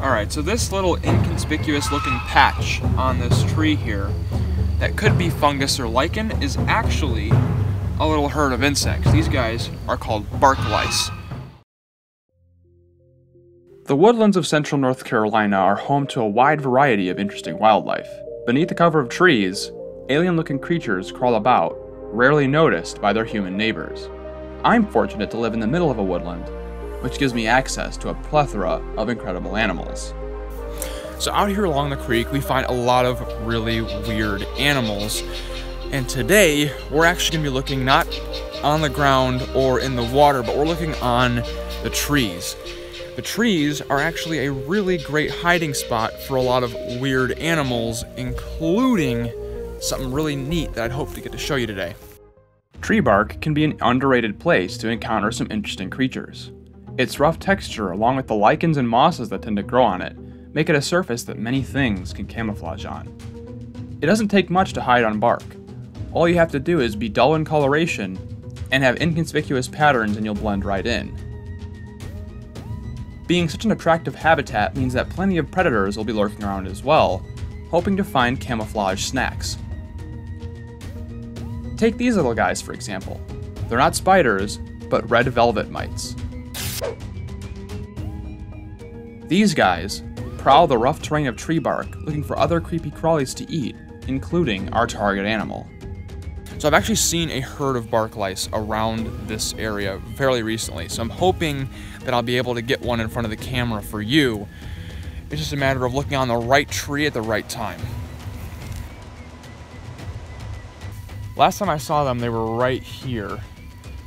Alright, so this little inconspicuous looking patch on this tree here that could be fungus or lichen is actually a little herd of insects. These guys are called bark lice. The woodlands of central North Carolina are home to a wide variety of interesting wildlife. Beneath the cover of trees, alien-looking creatures crawl about, rarely noticed by their human neighbors. I'm fortunate to live in the middle of a woodland, which gives me access to a plethora of incredible animals. So out here along the creek, we find a lot of really weird animals. And today, we're actually gonna be looking not on the ground or in the water, but we're looking on the trees. The trees are actually a really great hiding spot for a lot of weird animals, including something really neat that I'd hope to get to show you today. Tree bark can be an underrated place to encounter some interesting creatures. Its rough texture, along with the lichens and mosses that tend to grow on it, make it a surface that many things can camouflage on. It doesn't take much to hide on bark. All you have to do is be dull in coloration and have inconspicuous patterns and you'll blend right in. Being such an attractive habitat means that plenty of predators will be lurking around as well, hoping to find camouflage snacks. Take these little guys for example. They're not spiders, but red velvet mites. These guys prowl the rough terrain of tree bark looking for other creepy crawlies to eat, including our target animal. So I've actually seen a herd of bark lice around this area fairly recently, so I'm hoping that I'll be able to get one in front of the camera for you. It's just a matter of looking on the right tree at the right time. Last time I saw them, they were right here.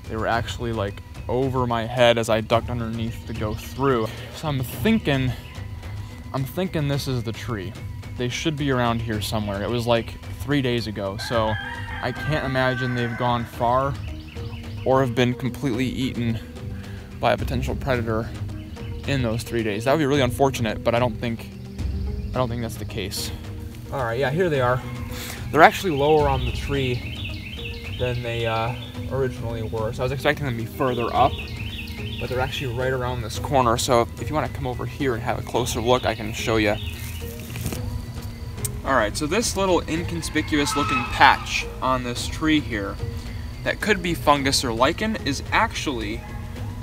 They were actually like over my head as I ducked underneath to go through. So I'm thinking this is the tree. They should be around here somewhere. It was like 3 days ago, so I can't imagine they've gone far or have been completely eaten by a potential predator in those 3 days. That would be really unfortunate, but I don't think that's the case. All right, yeah, here they are. They're actually lower on the tree than they originally were, so I was expecting them to be further up, but they're actually right around this corner, so if you want to come over here and have a closer look, I can show you. Alright, so this little inconspicuous looking patch on this tree here that could be fungus or lichen is actually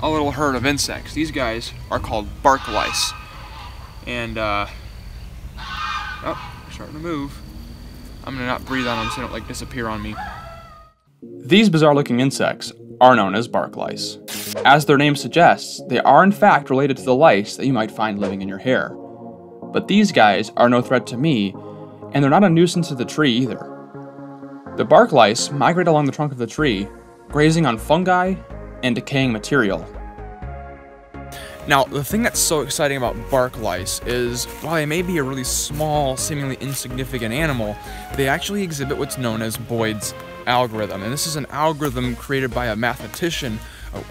a little herd of insects. These guys are called bark lice. And, oh, they're starting to move. I'm gonna not breathe on them so they don't like disappear on me. These bizarre looking insects are known as bark lice. As their name suggests, they are in fact related to the lice that you might find living in your hair. But these guys are no threat to me, and they're not a nuisance to the tree either. The bark lice migrate along the trunk of the tree, grazing on fungi and decaying material. Now, the thing that's so exciting about bark lice is, while they may be a really small, seemingly insignificant animal, they actually exhibit what's known as Boyd's algorithm. And this is an algorithm created by a mathematician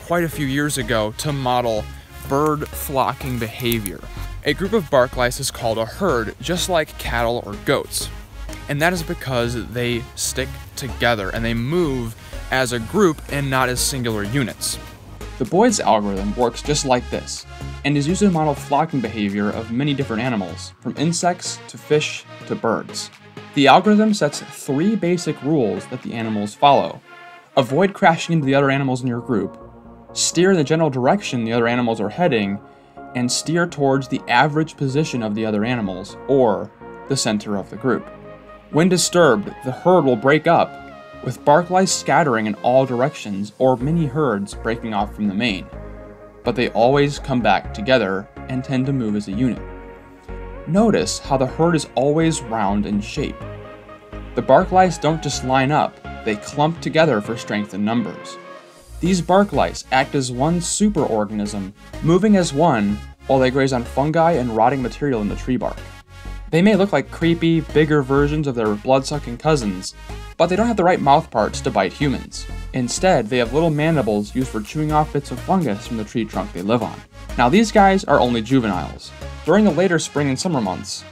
quite a few years ago to model bird flocking behavior. A group of bark lice is called a herd, just like cattle or goats. And that is because they stick together and they move as a group and not as singular units. The Boyd's algorithm works just like this, and is used to model flocking behavior of many different animals, from insects to fish to birds. The algorithm sets three basic rules that the animals follow. Avoid crashing into the other animals in your group, steer in the general direction the other animals are heading, and steer towards the average position of the other animals, or the center of the group. When disturbed, the herd will break up, with bark lice scattering in all directions or mini herds breaking off from the main, but they always come back together and tend to move as a unit. Notice how the herd is always round in shape. The bark lice don't just line up, they clump together for strength in numbers. These bark lice act as one superorganism, moving as one while they graze on fungi and rotting material in the tree bark. They may look like creepy, bigger versions of their blood-sucking cousins, but they don't have the right mouth parts to bite humans. Instead, they have little mandibles used for chewing off bits of fungus from the tree trunk they live on. Now these guys are only juveniles. During the later spring and summer months,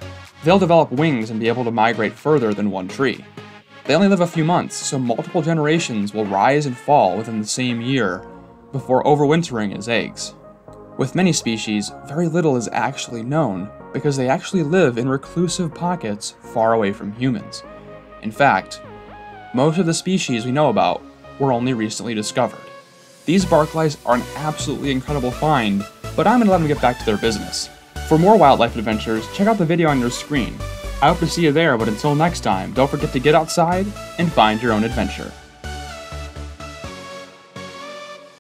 they'll develop wings and be able to migrate further than one tree. They only live a few months, so multiple generations will rise and fall within the same year before overwintering as eggs. With many species, very little is actually known, because they actually live in reclusive pockets far away from humans. In fact, most of the species we know about were only recently discovered. These bark lice are an absolutely incredible find, but I'm going to let them get back to their business. For more wildlife adventures, check out the video on your screen. I hope to see you there, but until next time, don't forget to get outside and find your own adventure.